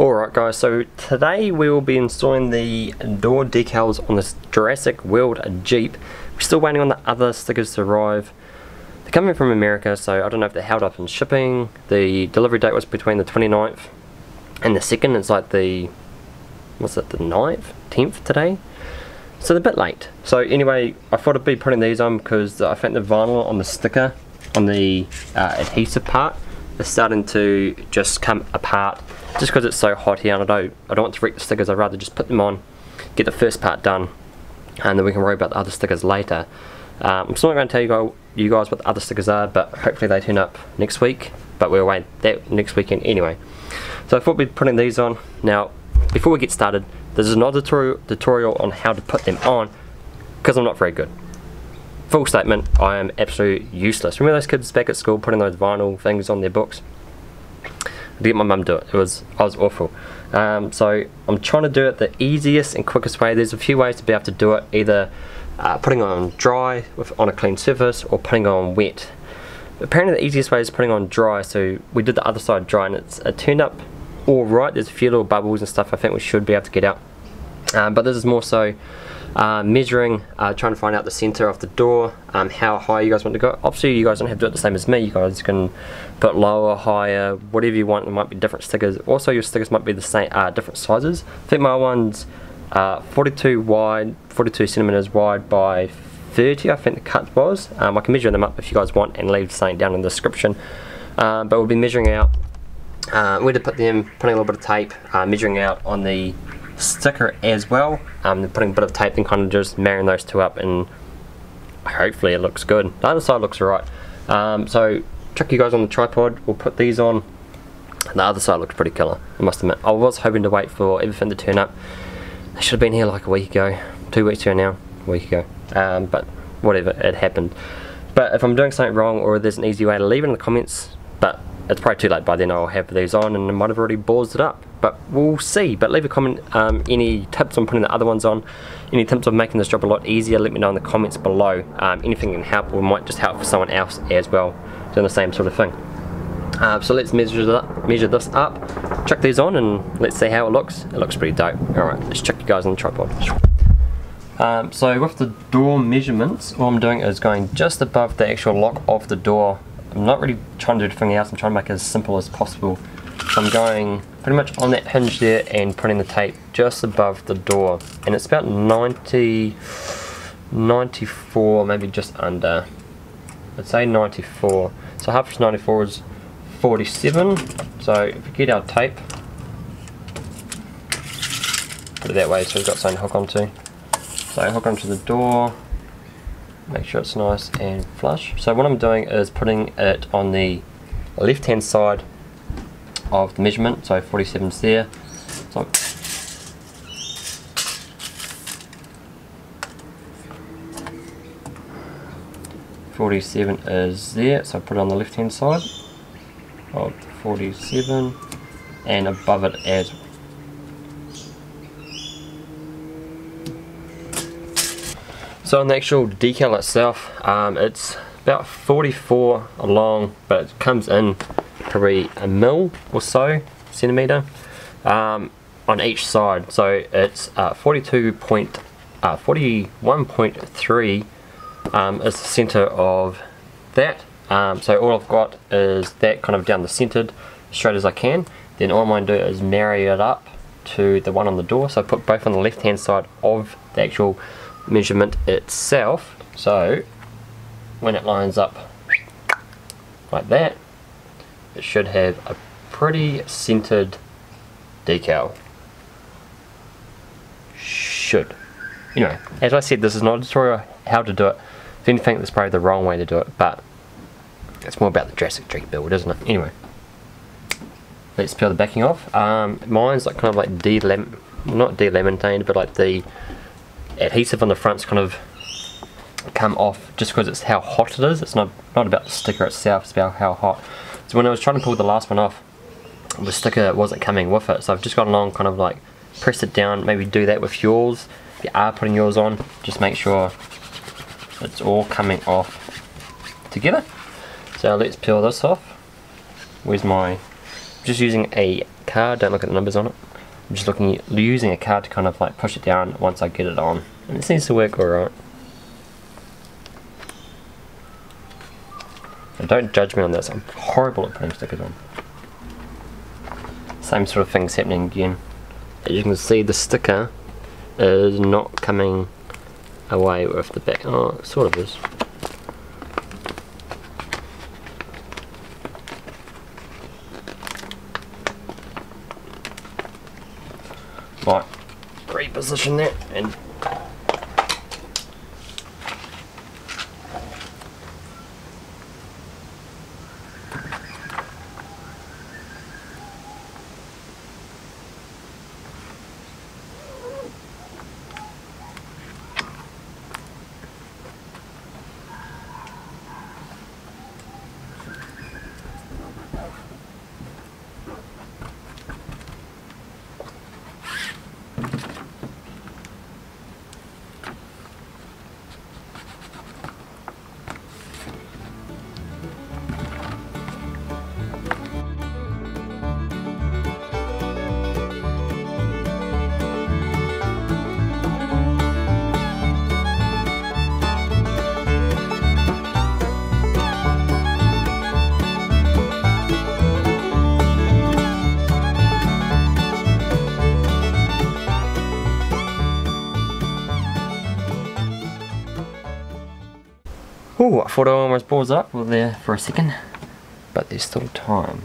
Alright guys, so today we will be installing the door decals on this Jurassic World Jeep. We're still waiting on the other stickers to arrive. They're coming from America, so I don't know if they're held up in shipping. The delivery date was between the 29th and the 2nd. It's like the, what's it, the 9th? 10th today? So they're a bit late. So anyway, I thought I'd be putting these on because I think the vinyl on the sticker, on the adhesive part, is starting to just come apart. Just because it's so hot here, and I don't want to wreck the stickers. I'd rather just put them on, get the first part done, and then we can worry about the other stickers later. I'm still not going to tell you guys what the other stickers are, but hopefully they turn up next week. But we'll wait that next weekend anyway. So I thought we'd be putting these on. Now, before we get started, there's another tutorial on how to put them on, because I'm not very good. Full statement, I am absolutely useless. Remember those kids back at school putting those vinyl things on their books? To get my mum to do it. I was awful. So I'm trying to do it the easiest and quickest way. There's a few ways to be able to do it, either putting on dry on a clean surface or putting on wet. Apparently the easiest way is putting on dry, so we did the other side dry and it turned up alright. There's a few little bubbles and stuff I think we should be able to get out. But this is more so measuring, trying to find out the centre of the door, how high you guys want to go. Obviously you guys don't have to do it the same as me, you guys can put lower, higher, whatever you want. It might be different stickers. Also your stickers might be the same, different sizes. I think my one's 42 wide, 42 centimetres wide by 30 I think the cut was. I can measure them up if you guys want and leave something down in the description. But we'll be measuring out, where to put them, putting a little bit of tape, measuring out on the sticker as well, putting a bit of tape and kind of just marrying those two up, and hopefully it looks good. The other side looks alright. So chuck you guys on the tripod, we'll put these on. The other side looks pretty killer, I must admit. I was hoping to wait for everything to turn up. They should have been here like a week ago, 2 weeks ago now, a week ago, but whatever, it happened. But if I'm doing something wrong or there's an easy way to leave it in the comments, but it's probably too late by then. I'll have these on and I might have already borsed it up, but we'll see. But leave a comment, any tips on putting the other ones on, any tips on making this job a lot easier, let me know in the comments below. Anything can help, or might just help for someone else as well doing the same sort of thing. So let's measure this up, chuck these on and let's see how it looks. It looks pretty dope. Alright, let's chuck you guys on the tripod. So with the door measurements, all I'm doing is going just above the actual lock of the door. I'm not really trying to do anything else, I'm trying to make it as simple as possible. So I'm going pretty much on that hinge there and putting the tape just above the door. And it's about 90, 94, maybe just under. I'd say 94. So half of 94 is 47. So if we get our tape, put it that way so we've got something to hook onto. So hook onto the door. Make sure it's nice and flush. So what I'm doing is putting it on the left hand side of the measurement, so 47's there. So I'm 47 is there, so I put it on the left hand side of 47 and above it as well. So on the actual decal itself, it's about 44 long, but it comes in probably a mil or so, centimetre, on each side. So it's 41.3 is the centre of that. So all I've got is that kind of down the centred, straight as I can. Then all I'm going to do is marry it up to the one on the door. So I put both on the left hand side of the actual measurement itself, so when it lines up like that, it should have a pretty centered decal. Should. Anyway, as I said, this is not a tutorial how to do it. If anything, that's probably the wrong way to do it, but it's more about the Jurassic Jeep build, isn't it? Anyway, let's peel the backing off. Mine's like kind of like not delaminated, but like the adhesive on the front's kind of come off just because it's how hot it is. It's not about the sticker itself, it's about how hot. So when I was trying to pull the last one off, the sticker wasn't coming with it, so I've just gone along, kind of like press it down. Maybe do that with yours if you are putting yours on, just make sure it's all coming off together. So let's peel this off. Where's my, I'm just using a card, don't look at the numbers on it. I'm just looking, using a card to kind of like push it down once I get it on. And it seems to work alright. Don't judge me on this, I'm horrible at putting stickers on. Same sort of thing's happening again. As you can see, the sticker is not coming away with the back. Oh, it sort of is. Right, reposition that and ooh, I thought I almost paused up there for a second, but there's still time.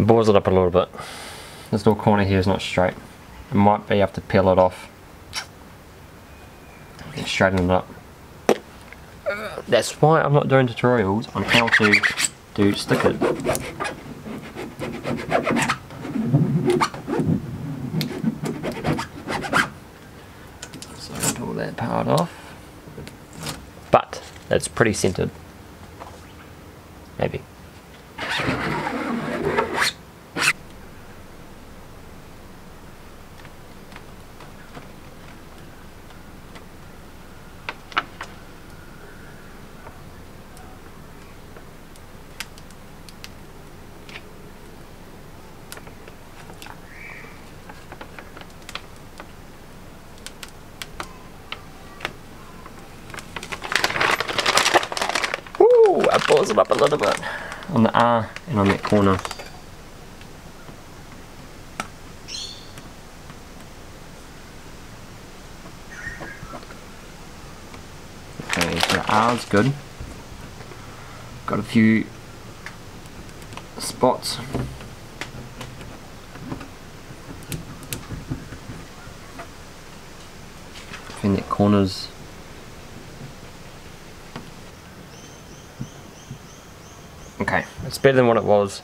Balls it up a little bit. This little corner here is not straight. It might be able to peel it off and straighten it up. That's why I'm not doing tutorials on how to do stickers. So I'll pull that part off. But that's pretty centered. Maybe. I balls it up a little bit on the R and on that corner. Okay, so the R's good. Got a few spots. And that corner's okay, it's better than what it was.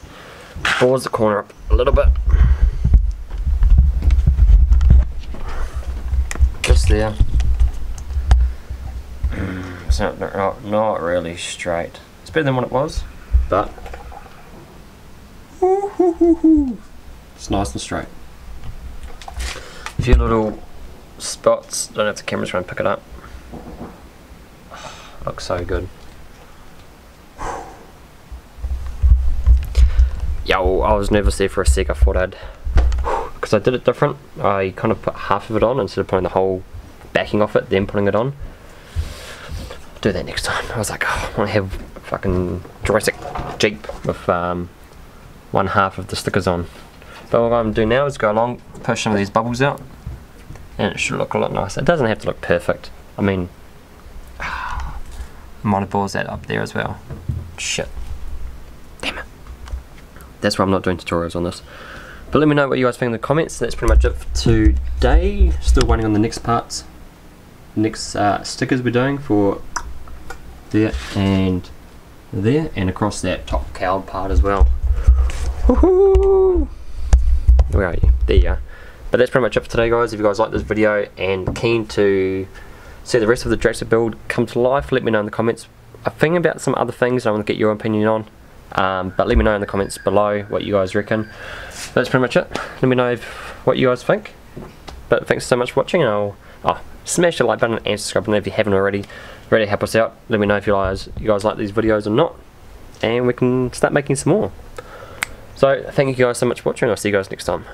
Pause the corner up a little bit. Just there. It's not really straight. It's better than what it was, but it's nice and straight. A few little spots. Don't have the camera try and pick it up. Looks so good. Yeah, well, I was nervous there for a sec. I thought because I did it different. I kind of put half of it on instead of putting the whole backing off it, then putting it on. I'll do that next time. I was like, oh, I want to have fucking Jurassic Jeep with one half of the stickers on. But what I'm going to do now is go along, push some of these bubbles out, and it should look a lot nicer. It doesn't have to look perfect. I mean, I might have balls that up there as well. Shit. That's why I'm not doing tutorials on this. But let me know what you guys think in the comments. That's pretty much it for today. Still waiting on the next parts. Next stickers we're doing for there and across that top cowl part as well. Woohoo! Where are you? There you are. But that's pretty much it for today, guys. If you guys like this video and keen to see the rest of the Jurassic build come to life. Let me know in the comments. I'm thinking about some other things I want to get your opinion on, but let me know in the comments below what you guys reckon. That's pretty much it. Let me know what you guys think. But thanks so much for watching, and I'll smash the like button and subscribe if you haven't already. Really help us out. Let me know if you guys like these videos or not, and we can start making some more. So thank you guys so much for watching. I'll see you guys next time.